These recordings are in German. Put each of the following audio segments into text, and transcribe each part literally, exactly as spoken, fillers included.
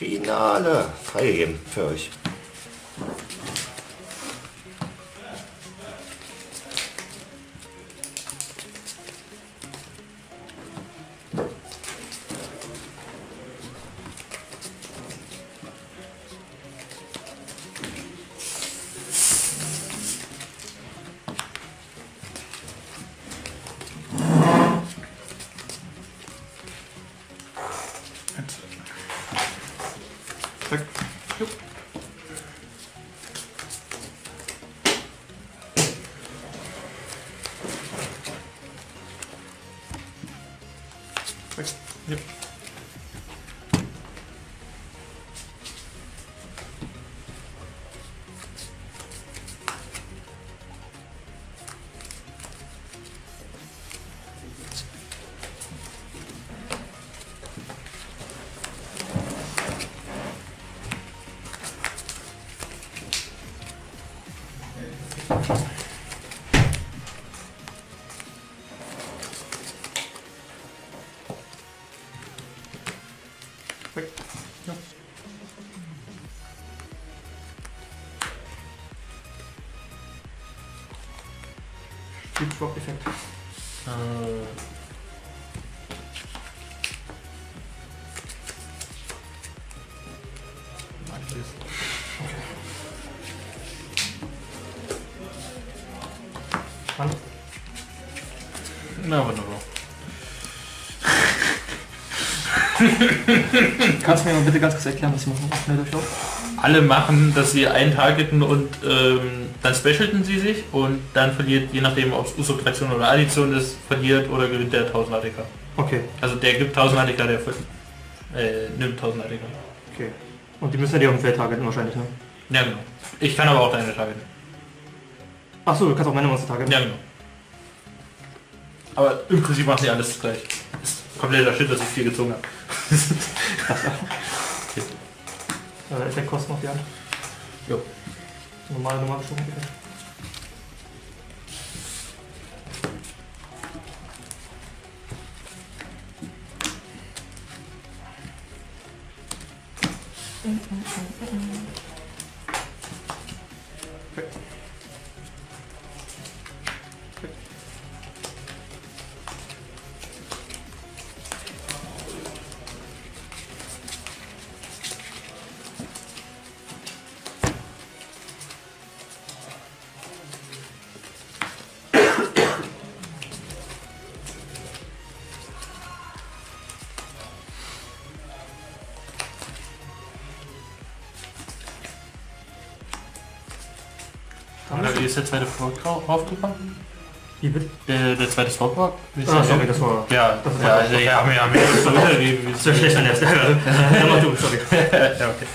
Finale freigegeben für euch. Effekt. Äh. Nein, okay. Hallo? Na wunderbar. Kannst du mir mal bitte ganz kurz erklären, was sie machen? Alle machen, dass sie eintargeten und ähm, dann specialten sie sich und dann verliert, je nachdem ob es Subtraktion oder Addition ist, verliert oder gewinnt der tausend A D K. Okay. Also der gibt tausend A D K, der äh, nimmt tausend A D K. Okay. Und die müssen ja die auf dem Feld targeten wahrscheinlich, ne? Ja, genau. Ich kann aber auch deine targeten. Achso, du kannst auch meine Monster targeten? Ja, genau. Aber im Prinzip machen sie alles gleich. Ist kompletter Shit, dass ich viel gezogen habe. Okay. Der Effekt kostet noch die andere. Jo. Normale Nummer schon. Wie ist der zweite Fork draufgepackt? Wie bitte? Der, der zweite Fork? Ah, sorry, das war... Ja, das ist ja, also, ja, haben wir ja mehr so wiedergegeben. Das ist ja schlecht an der Stelle. Ja, mach du, sorry. Ja, okay.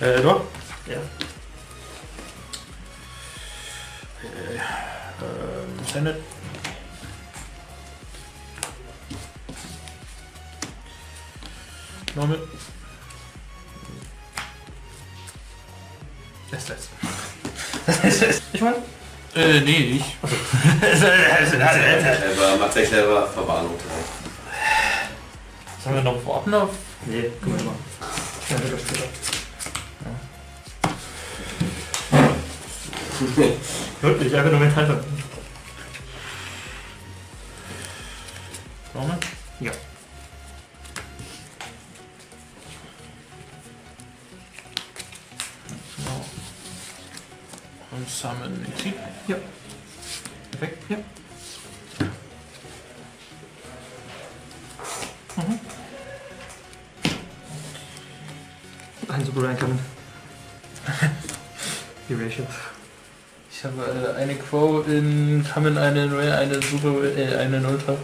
Äh, du? Ja. Äh, Standard. Normal. Das letzte. Ich meine? Äh, nee, ich. Mathmech selber Verwarnung. Sollen wir noch vorab noch? Nee, guck mal. Ja, wieder später. Ja. Wirklich, einfach nur mental verbinden. Brauchen wir? Ja. Zusammen Krieg. Ja. Perfekt. Ja. Mhm. Ein super reinkommen. Die Ratio. Ich habe äh, eine Quo in Kamen, eine neue, eine Super, äh, eine Nullter.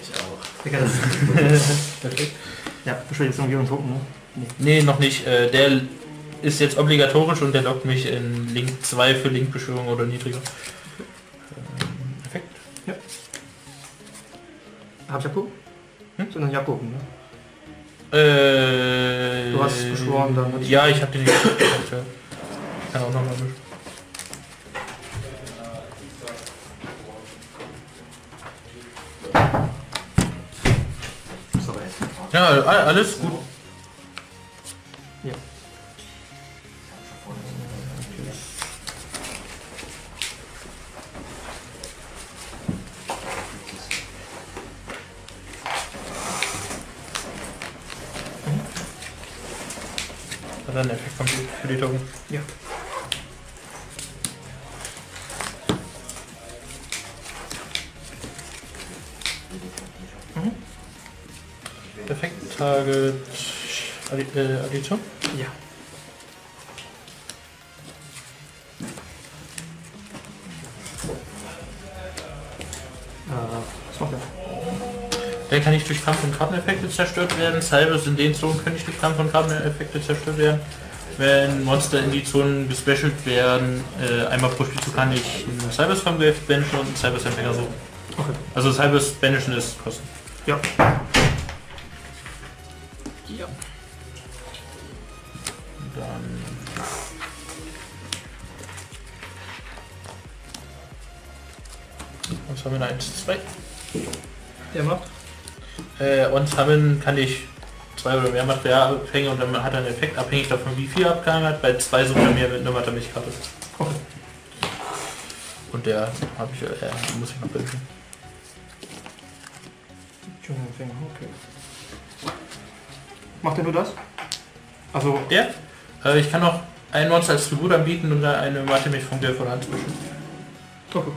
Ich auch. Egal, das ist perfekt. Ja, wahrscheinlich jetzt noch einen Token, ne? Nee. Nee, noch nicht. Äh, der ist jetzt obligatorisch und der lockt mich in Link zwei für Link-Beschwörung oder niedriger. Ähm, Effekt. Ja. Hab ich abgehoben? Hm? Sondern ich abgehoben, ne? Äh, du hast es beschworen dann. Oder? Ja, ich hab den nicht abgehoben. Ich kann auch nochmal beschwören. Ja, alles gut. dann ein Effekt kommt für die Token. Ja. Mhm. Effekt Target äh, Addition? Ja. Der kann nicht durch Kampf- und Karteneffekte zerstört werden. Cybers in den Zonen können nicht durch Kampf- und Karteneffekte zerstört werden. Wenn Monster in die Zonen gespecialt werden, äh, einmal pro Spielzug kann ich einen Cybers vom Gave banishen und einen Cybers-Empfänger suchen. Okay. Also Cybers banishen ist kosten. Ja. Ja. Dann... Was haben wir da? eins, zwei. Der macht. Äh, und sammeln kann ich zwei oder mehr Materialabhängige und dann hat er einen Effekt, abhängig davon wie viel abgehangen hat, bei zwei sogar mehr mit einer Mathmech-Karte. Okay. Und der habe ich, äh, muss ich noch bilden. Okay. Macht er nur das? Also der? Äh, ich kann noch einen Monster als Tribut anbieten und dann eine Mathmech von der von Hand zwischen. Okay.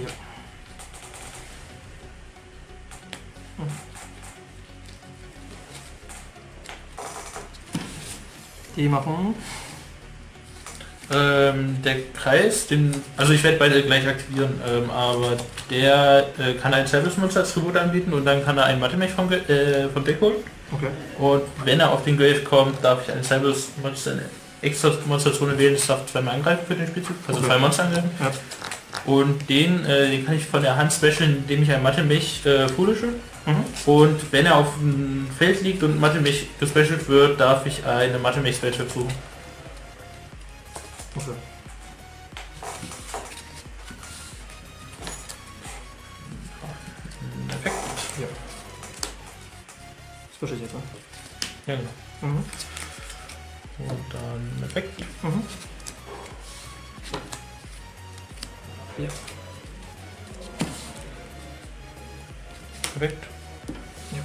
Ja. Hm. Die machen ähm, der Kreis, den, also ich werde beide gleich aktivieren, ähm, aber der äh, kann ein Service-Monster als Tribut anbieten und dann kann er einen Mathmech vom, äh, vom Deck holen. Okay. Und wenn er auf den Grave kommt, darf ich ein Service-Monster in extra Monsterzone wählen, das darf zweimal angreifen für den Spielzug, also okay. Zwei Monster angreifen. Ja. Und den, äh, den kann ich von der Hand specialen, indem ich einen Mathmech äh, pulische. Mhm. Und wenn er auf dem Feld liegt und Mathmech gespecialt wird, darf ich eine Mathmech Special suchen. Okay. Perfekt. Ja. Das verstehe ich jetzt, ne? Ja, genau. Mhm. Und dann Effekt. Mhm. Ja. Perfekt. Ja.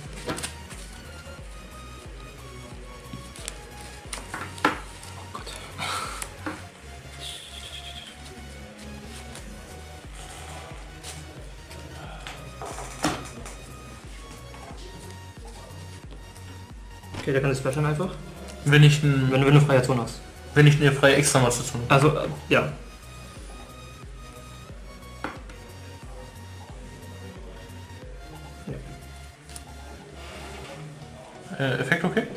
Oh Gott. Okay, der kann das speichern einfach. Wenn ich ein, wenn du eine freie Zone hast. Wenn ich eine freie Extra-Masse Zone habe. Also, äh, ja. Effekt okay?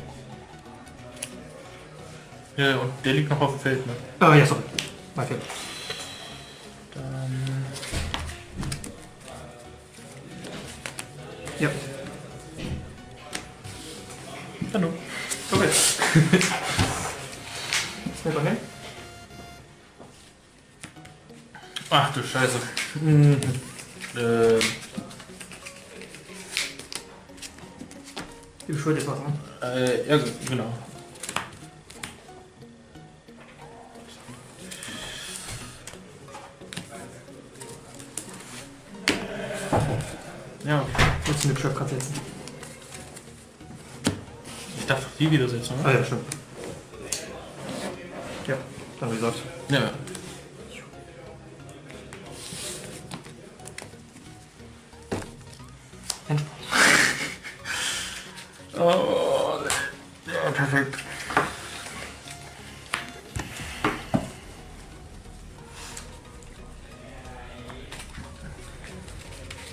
Ja, und der liegt noch auf dem Feld, ne? Ah, ja, sorry. Mein Fehler. Dann... Ja. Hallo. Okay. Selber hin? Ach du Scheiße. Mhm. Äh... Ich schuld jetzt was, ne? Äh, ja, genau. Ja, willst du eine Geschäftskarte setzen? Ich dachte doch die wieder setzen, oder? Ah ja, stimmt. Ja, dann wie gesagt. Ja, ja. Oh, ja, perfekt.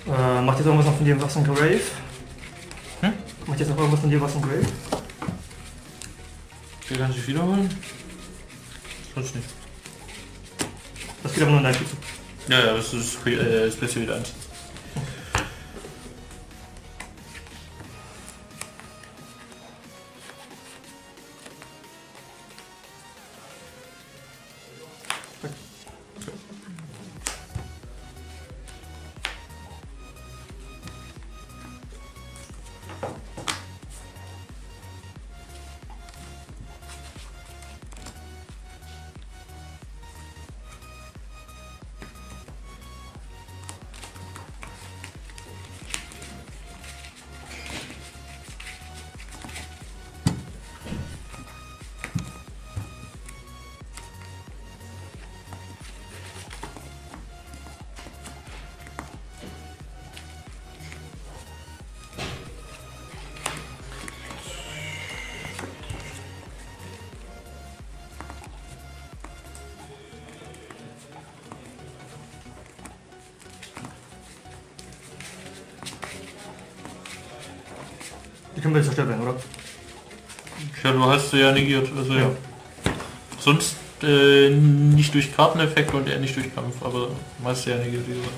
Äh, macht jetzt irgendwas noch von dir was im Grave? Hm? Macht jetzt noch irgendwas von dir was im Grave? Der kann sich wiederholen? Sonst nicht. Das geht aber nur in deinem Pizza. Ja, ja, das ist äh, Special eins. können wir jetzt zerstört werden, oder? Ja, du hast sie ja negiert. Also ja. Ja. Sonst äh, nicht durch Karteneffekte und eher nicht durch Kampf, aber meist ja negiert, wie gesagt.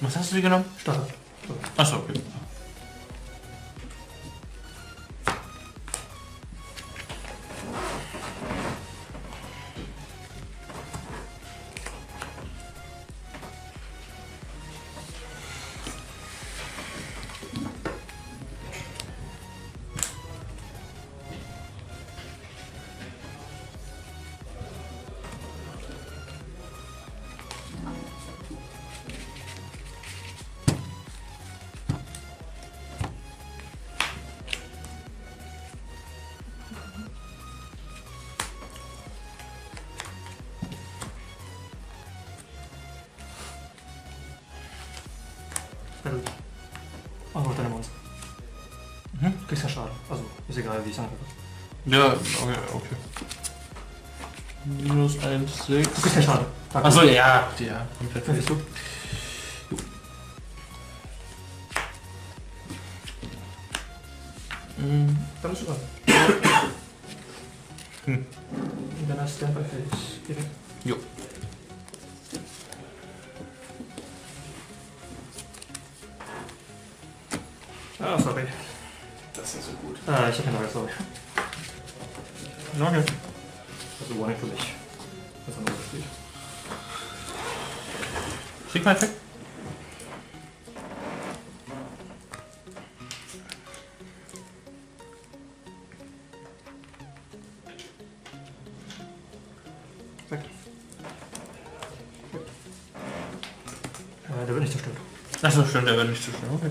Was hast du dir genommen? Stachel. Achso, okay. Also, dann nehmen wir uns. Kriegst ja Schaden. Also, ist egal, wie ich es anhöre. Ja, okay, okay. Minus eins, sechs. Du kriegst ja Schaden. Achso, ja, ja. Perfekt. Dann bist du dran. Hm. Und dann hast du Standby fertig. Jo. Ah, oh, sorry. Das ist so gut. Ah, ich hab keine Frage, sorry. Okay. Also war nicht für mich. Das haben wir gespielt. Schick mal Effekt. Weg. Äh, der wird nicht zerstört. Ach so, schön, der wird nicht zerstört, okay.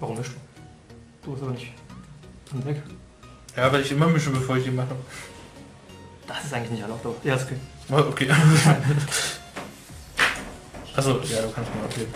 Warum nicht? Du bist aber nicht weg. Ja, weil ich immer mische, bevor ich die mache. Das ist eigentlich nicht erlaubt, aber ja, ist okay. Oh, okay. Achso, ja, du kannst mal okay.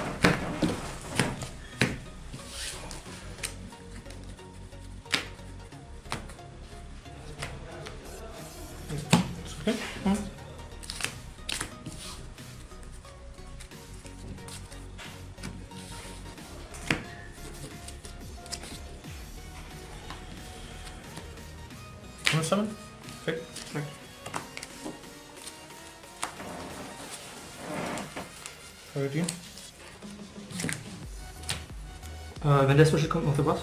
Was haben wir? Perfekt. Habe die? Äh, wenn der Special kommt, macht er was?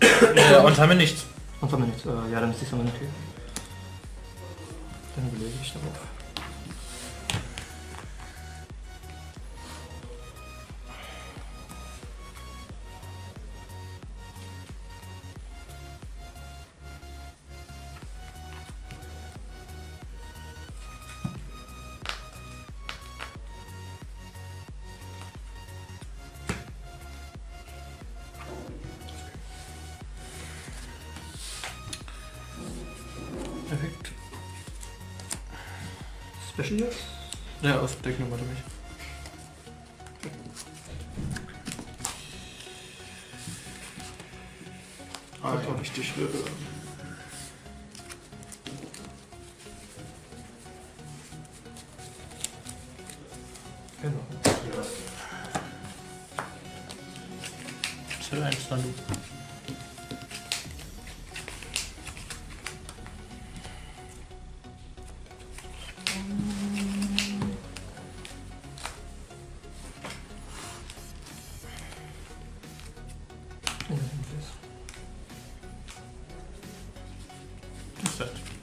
Äh, und haben wir nichts. Und haben wir nichts. Äh, ja, dann ist die Sammel nicht viel. Dann belege ich darauf. Perfekt. Special jetzt? Ja, aus Deck Nummer durch. Ah, das war richtig schwer. Genau. Zell eins, dann du. That's it.